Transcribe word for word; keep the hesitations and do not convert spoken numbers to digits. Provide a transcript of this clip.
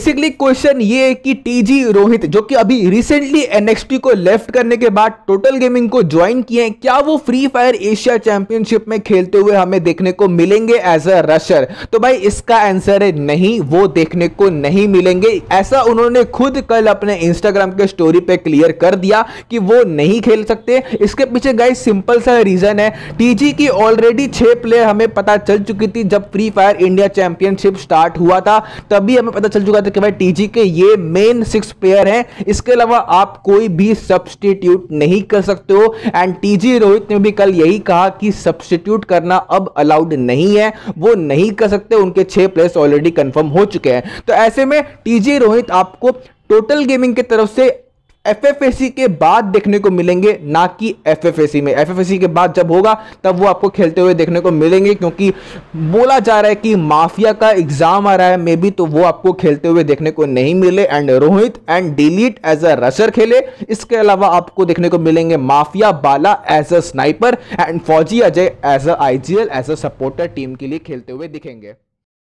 Basically question ये है कि टीजी रोहित जो कि अभी रिसेंटली एनएक्सटी को लेफ्ट करने के बाद टोटल गेमिंग को ज्वाइन किए हैं, क्या वो फ्री फायर एशिया चैंपियनशिप में खेलते हुए हमें देखने को मिलेंगे एज अ रशर? तो भाई इसका आंसर है नहीं, वो देखने को नहीं मिलेंगे। ऐसा उन्होंने खुद कल अपने इंस्टाग्राम के स्टोरी पे क्लियर कर दिया कि वो नहीं खेल सकते। इसके पीछे गाइस सिंपल सा रीजन है, टीजी की ऑलरेडी छह प्लेयर हमें पता चल चुकी थी जब Free Fire India championship start हुआ था, तभी हमें पता चल चुका था कि भाई टीजी के ये मेन सिक्स प्लेयर हैं, इसके अलावा आप कोई भी सब्स्टिट्यूट नहीं कर सकते हो। एंड टीजी रोहित ने भी कल यही कहा कि सब्स्टिट्यूट करना अब अलाउड नहीं है, वो नहीं कर सकते, उनके छह प्लेयर्स ऑलरेडी कंफर्म हो चुके हैं। तो ऐसे में टीजी रोहित आपको टोटल गेमिंग की तरफ से एफएफएसी के बाद देखने को मिलेंगे, ना कि एफएफएसी में। एफएफएसी के बाद जब होगा तब वो आपको खेलते हुए देखने को मिलेंगे, क्योंकि बोला जा रहा है कि माफिया का एग्जाम आ रहा है मे बी, तो वो आपको खेलते हुए देखने को नहीं मिले। And Rohit and delete as a rusher खेले, इसके अलावा आपको देखने को मिलेंगे mafia Bala as a sniper and फौजी Ajay as a IGL as a supporter team के लिए खेलते हुए दिखेंगे।